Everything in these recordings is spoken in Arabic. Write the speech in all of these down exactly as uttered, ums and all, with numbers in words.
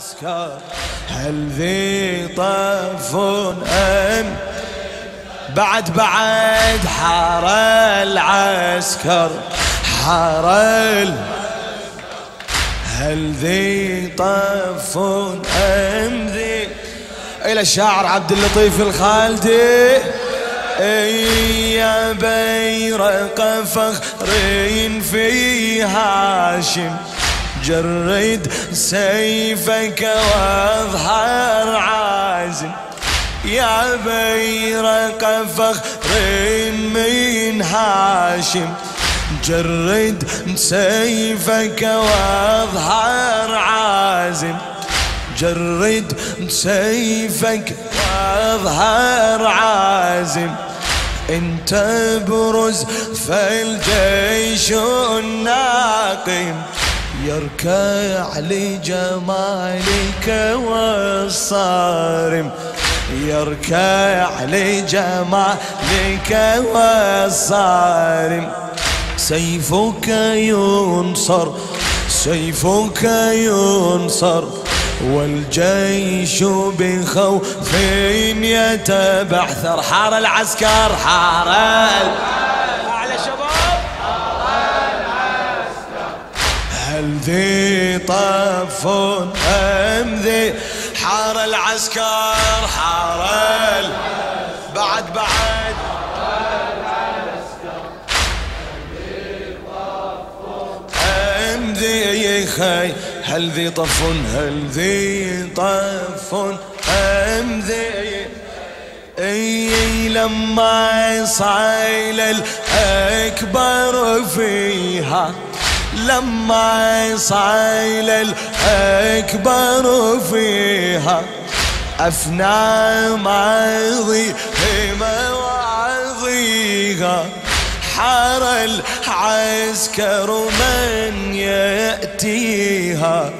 العسكر هل ذي طف أم بعد بعد حار العسكر حار هل ذي طف أم ذي إلى الشاعر عبد اللطيف الخالدي يا بيرق فخرين في هاشم جرد سيفك واظهر عازم يا بيرق فخرين من هاشم جرد سيفك واظهر عازم جرد سيفك واظهر عازم انت برز فالجيش الناقم يركع لجمالك والصارم يركع لجمالك والصارم سيفك ينصر سيفك ينصر والجيش بخوف يتبعثر حار العسكر حار أعلى شباب حار العسكر هل ذي طف أم ذي حار العسكر حار بعد بعد حار العسكر هل ذي طف أم ذي خي هل ذي طف هل ذي طف أم ذي أي لما يصعيل الأكبر فيها لما يصعيل الأكبر فيها أفنى ماضي مواضيها حار العسكر من يأتيها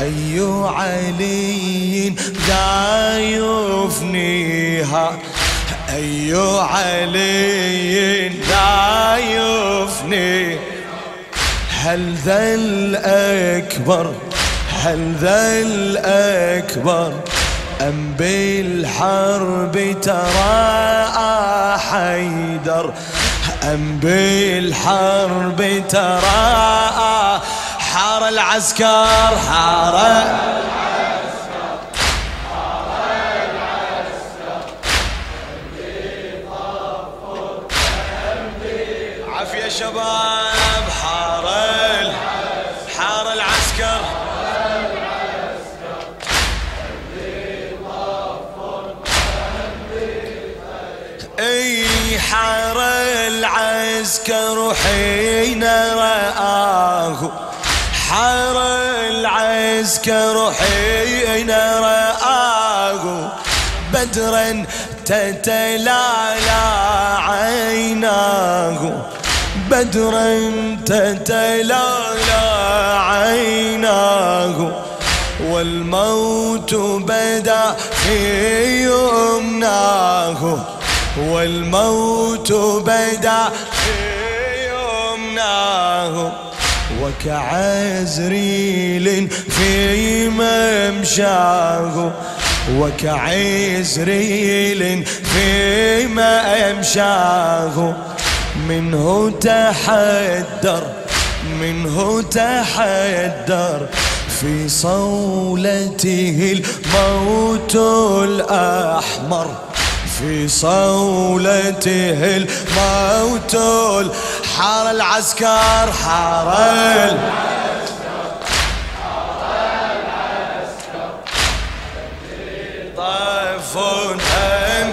أي علي ذا يفنيها أي علي ذا يفني هل ذا الأكبر هل ذا الأكبر أم بالحرب تراءى حيدر أم بالحرب تراءى حار العسكر حار العسكر حار العسكر أمدي طفور أمدي عافية شباب حار حار العسكر حار العسكر أمدي طفور أمدي أي حار العسكر حين رآه حار العسكر حين رآه بدرا تتلالى عيناه بدرا تتلالى عيناه والموت بدا في يمناه والموت بدا في يمناه وكعزريل في ممشاه وكعزريل في ممشاه منه تحدر منه تحدر في صولته الموت الأحمر في صولته الموت حار العسكر حار العسكر حار العسكر طف أم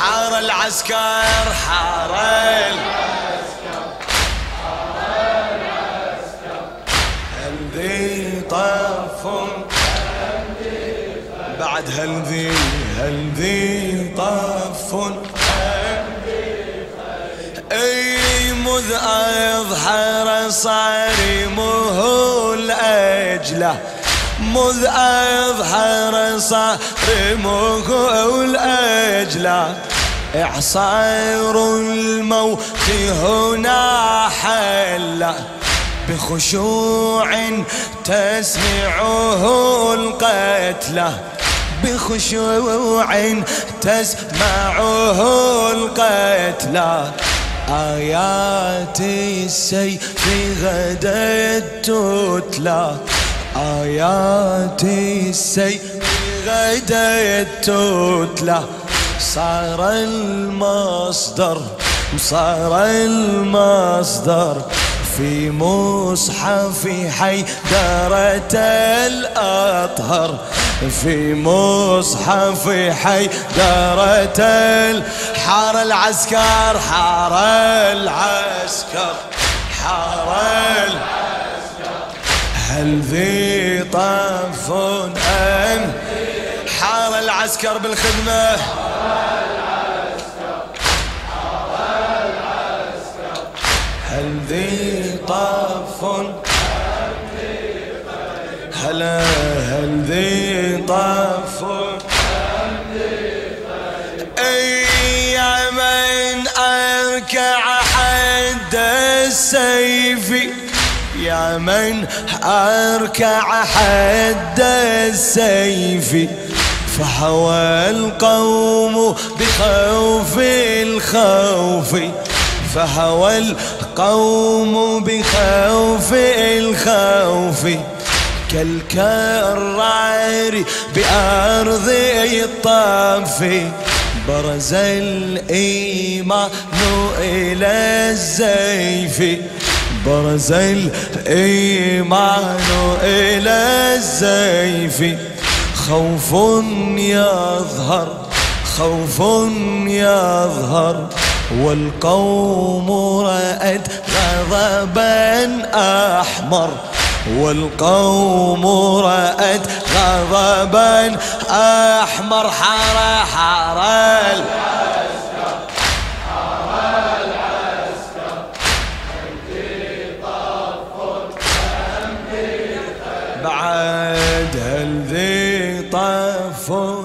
حار العسكر حار العسكر حار العسكر هل ذي طف بعد هل ذي هل ذي طف مذ أظهر صارمه الأجلة مذ أظهر صارمه الأجلة إعصار الموت هنا حل بخشوع تسمعه القتلى بخشوع تسمعه القتلى آيات السيف غدت تتلى آيات السيف غدت تتلى صار المصدر صار المصدر في مصحف حيدرة الأطهر في مصحف حيدرة حار العسكر حار العسكر حار العسكر هل ذي طف أم حار العسكر بالخدمة هل ذي طف هلا هل ذي طف أي من أركع حد السيف يا من أركع حد السيف فحوى القوم بخوف الخوف فهوى القوم بخوف الخوف كالكرعر بأرض الطاف برز الإيمان إلى الزيف برز الإيمان إلى الزيف خوف يظهر خوف يظهر والقوم رأت غضبا أحمر والقوم رأت غضبا أحمر حار حار العسكر حار العسكر حمدي طفور حمدي بعد هل ذي طفور